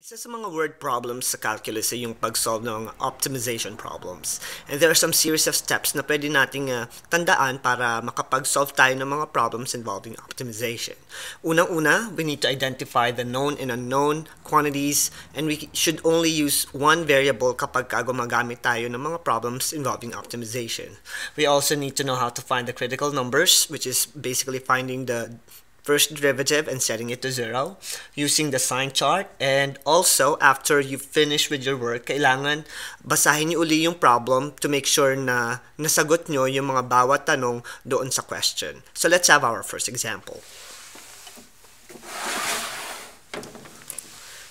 Isa sa mga word problems sa calculus ay yung pag-solve ng mga optimization problems. And there are some series of steps na pwede nating tandaan para makapag-solve tayo ng mga problems involving optimization. Unang-una, we need to identify the known and unknown quantities, and we should only use one variable kapag gumagamit tayo ng mga problems involving optimization. We also need to know how to find the critical numbers, which is basically finding the first derivative and setting it to zero using the sign chart. And also, after you finish with your work, kailangan basahin niyo uli yung problem to make sure na nasagot niyo yung mga bawat tanong doon sa question. So let's have our first example.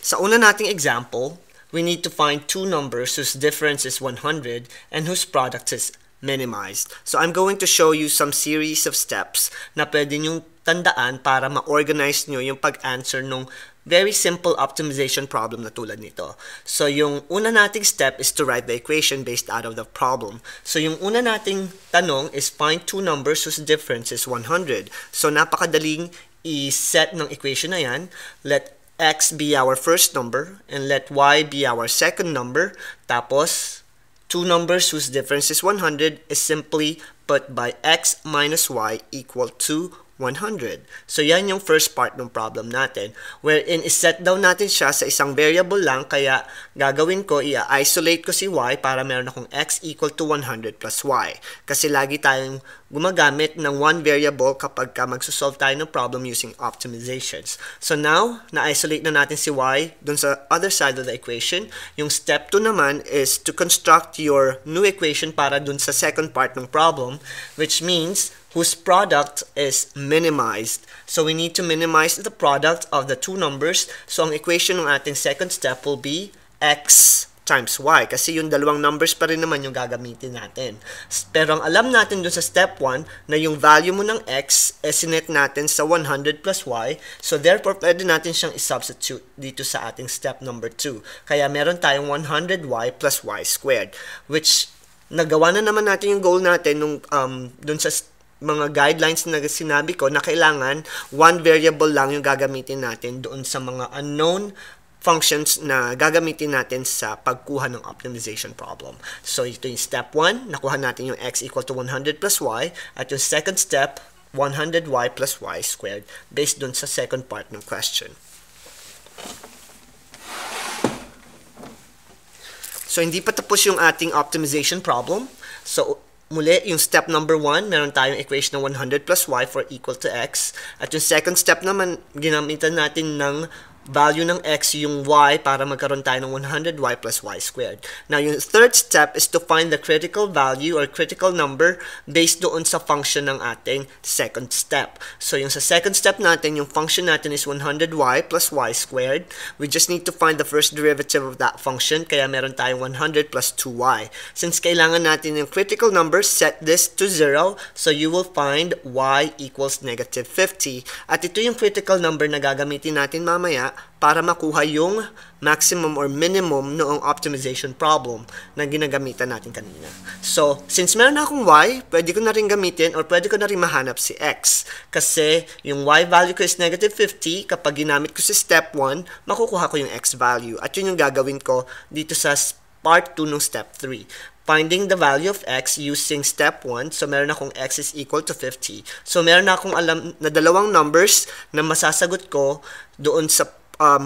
Sa una nating example, we need to find two numbers whose difference is 100 and whose product is minimized. So I'm going to show you some series of steps na pwede niyong tandaan para ma-organize nyo yung pag-answer nung very simple optimization problem na tulad nito. So yung una nating step is to write the equation based out of the problem. So yung una nating tanong is find two numbers whose difference is 100. So napakadaling i-set ng equation na yan. Let x be our first number and let y be our second number. Tapos two numbers whose difference is 100 is simply put by x minus y equal to 100. So yan yung first part ng problem natin, wherein iset down natin siya sa isang variable lang. Kaya gagawin ko, i-isolate ko si y para meron akong x equal to 100 plus y. Kasi lagi tayong gumagamit ng one variable kapag magsusolve tayo ng problem using optimizations. So now, na-isolate na natin si y dun sa other side of the equation. Yung step 2 naman is to construct your new equation para dun sa second part ng problem, which means whose product is minimized. So we need to minimize the product of the two numbers. So ang equation ng ating second step will be x times y, kasi yung dalawang numbers pa rin naman yung gagamitin natin. Pero ang alam natin dun sa step 1 na yung value mo ng x isinet natin sa 100 plus y. So therefore, pwede natin siyang isubstitute dito sa ating step number 2. Kaya meron tayong 100y plus y squared, which nagawa na naman natin yung goal natin nung dun sa mga guidelines na sinabi ko na kailangan one variable lang yung gagamitin natin doon sa mga unknown functions na gagamitin natin sa pagkuha ng optimization problem. So ito yung step 1, nakuha natin yung x equal to 100 plus y, at yung second step, 100y plus y squared based doon sa second part ng question. So hindi pa tapos yung ating optimization problem. So muli, yung step number 1, meron tayong equation ng 100 plus y for equal to x. At yung second step naman, ginamitan natin ng value ng x, yung y, para magkaroon tayo ng 100y plus y squared. Now, yung third step is to find the critical value or critical number based doon sa function ng ating second step. So, yung sa second step natin, yung function natin is 100y plus y squared. We just need to find the first derivative of that function, kaya meron tayong 100 plus 2y. Since kailangan natin yung critical number, set this to 0, so you will find y equals negative 50. At ito yung critical number na gagamitin natin mamaya para makuha yung maximum or minimum noong optimization problem na ginagamitan natin kanina. So, since meron na akong y, pwede ko na rin gamitin or pwede ko na rin mahanap si x. Kasi yung y value ko is negative 50. Kapag ginamit ko si step 1, makukuha ko yung x value. At yun yung gagawin ko dito sa part 2 ng step 3. Finding the value of x using step 1. So, meron akong x is equal to 50. So, meron akong alam na dalawang numbers na masasagot ko doon sa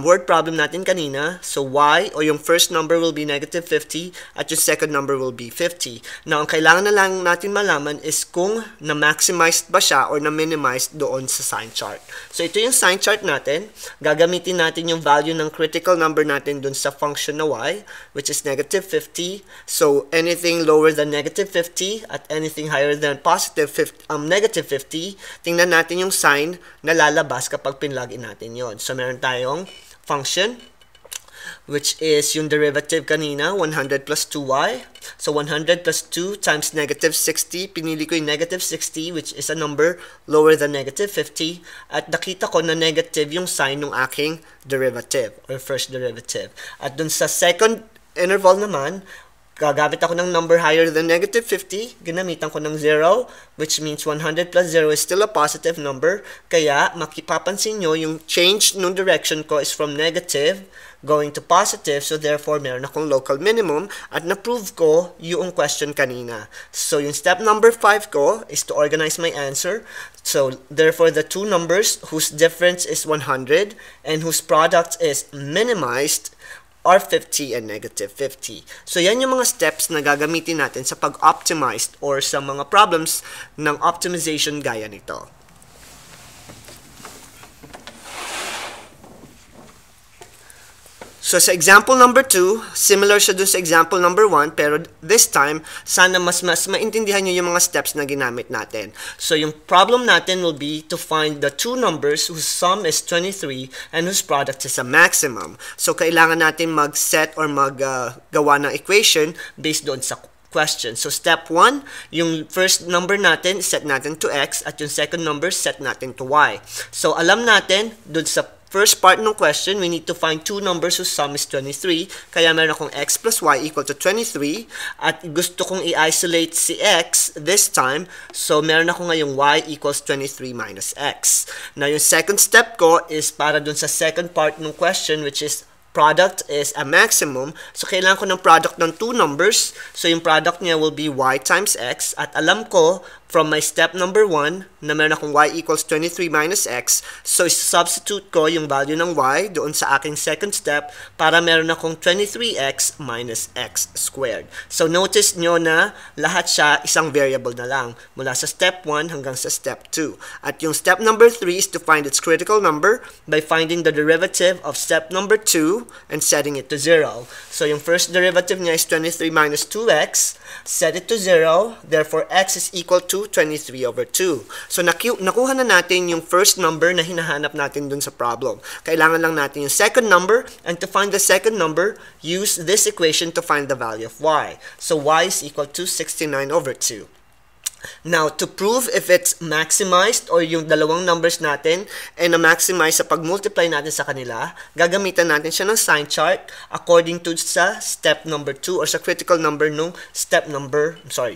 word problem natin kanina. So y, o yung first number will be negative 50 at yung second number will be 50. Now, ang kailangan na lang natin malaman is kung na-maximized ba siya or na-minimized doon sa sign chart. So ito yung sign chart natin. Gagamitin natin yung value ng critical number natin doon sa function na y, which is negative 50. So anything lower than negative 50 at anything higher than positive negative 50, tingnan natin yung sign na lalabas kapag pinlagin natin yon. So meron tayong function, which is yung derivative kanina, 100 plus 2y. So 100 plus 2 times negative 60. Pinili ko yung negative 60, which is a number lower than negative 50. At nakita ko na negative yung sign ng aking derivative or first derivative. At dun sa second interval naman, gagamit ako ng number higher than negative 50. Ginamitan ko ng 0, which means 100 plus 0 is still a positive number. Kaya, makipapansin nyo, yung change ng direction ko is from negative going to positive, so therefore meron akong local minimum at na-prove ko yung question kanina. So yung step number 5 ko is to organize my answer. So therefore the two numbers whose difference is 100 and whose product is minimized are 50 and negative 50. So yan yung mga steps na gagamitin natin sa pag-optimize or sa mga problems ng optimization gaya nito. So sa example number 2, similar siya dun sa example number 1, pero this time, sana mas maintindihan nyo yung mga steps na ginamit natin. So yung problem natin will be to find the two numbers whose sum is 23 and whose product is a maximum. So kailangan natin mag-set or mag-gawa ng equation based doon sa question. So step 1, yung first number natin, set natin to x, at yung second number, set natin to y. So alam natin, doon sa first part ng question, we need to find two numbers whose sum is 23. Kaya meron akong x plus y equal to 23. At gusto kong i-isolate si x this time. So meron ako ngayong y equals 23 minus x. Now yung second step ko is para dun sa second part ng question, which is product is a maximum. So, kailangan ko ng product ng two numbers. So, yung product niya will be y times x. At alam ko, from my step number 1, na meron akong y equals 23 minus x. So, substitute ko yung value ng y doon sa aking second step para meron akong 23x minus x squared. So, notice nyo na lahat siya isang variable na lang. Mula sa step 1 hanggang sa step 2. At yung step number 3 is to find its critical number by finding the derivative of step number 2 and setting it to 0. So yung first derivative niya is 23 minus 2x. Set it to 0. Therefore, x is equal to 23 over 2. So nakuha na natin yung first number na hinahanap natin dun sa problem. Kailangan lang natin yung second number, and to find the second number, use this equation to find the value of y. So y is equal to 69 over 2. Now, to prove if it's maximized or yung dalawang numbers natin and na-maximize sa pag-multiply natin sa kanila, gagamitan natin siya ng sign chart according to sa step number 2 or sa critical number nung step number 3,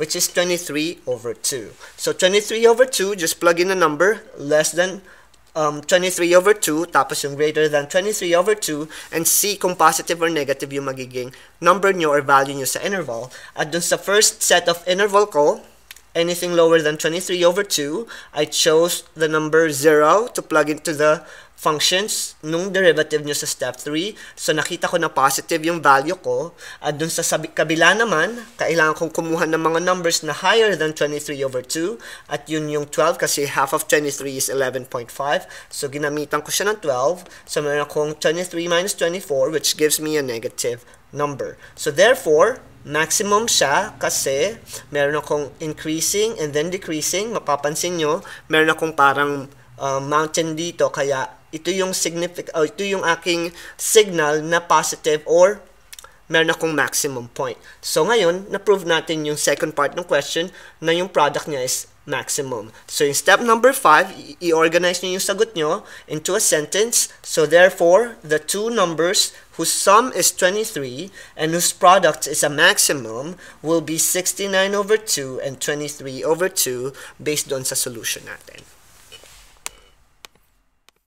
which is 23 over 2. So, 23 over 2, just plug in a number less than 23 over 2, tapos yung greater than 23 over 2, and see kung positive or negative yung magiging number nyo or value nyo sa interval. At dun sa first set of interval ko, anything lower than 23 over 2, I chose the number 0 to plug into the functions nung derivative nyo sa step 3. So nakita ko na positive yung value ko. At dun sa kabila naman, kailangan kong kumuha ng mga numbers na higher than 23 over 2. At yun yung 12 kasi half of 23 is 11.5. So ginamitan ko siya ng 12. So meron akong 23 minus 24, which gives me a negative number. So therefore, maximum siya kasi meron akong increasing and then decreasing. Mapapansin nyo, meron akong parang mountain dito. Kaya ito yung aking signal na positive or meron akong maximum point. So ngayon, na-prove natin yung second part ng question na yung product niya is maximum. So in step number 5, i-organize nyo yung sagot nyo into a sentence. So therefore, the two numbers whose sum is 23 and whose product is a maximum will be 69 over 2 and 23 over 2 based on sa solution natin.